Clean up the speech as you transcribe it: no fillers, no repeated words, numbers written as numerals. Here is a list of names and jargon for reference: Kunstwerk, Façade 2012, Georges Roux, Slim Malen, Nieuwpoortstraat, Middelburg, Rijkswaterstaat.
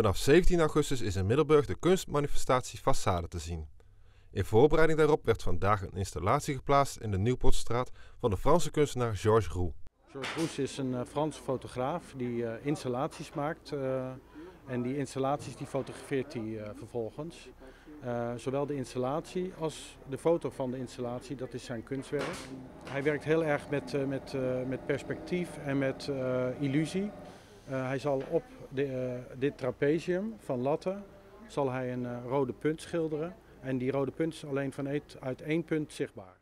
Vanaf 17 augustus is in Middelburg de kunstmanifestatie Façade te zien. In voorbereiding daarop werd vandaag een installatie geplaatst in de Nieuwpoortstraat van de Franse kunstenaar Georges Roux. Georges Roux is een Franse fotograaf die installaties maakt en die installaties die fotografeert hij vervolgens. Zowel de installatie als de foto van de installatie, dat is zijn kunstwerk. Hij werkt heel erg met perspectief en met illusie. Hij zal op dit trapezium van latten zal hij een rode punt schilderen. En die rode punt is alleen vanuit één punt zichtbaar.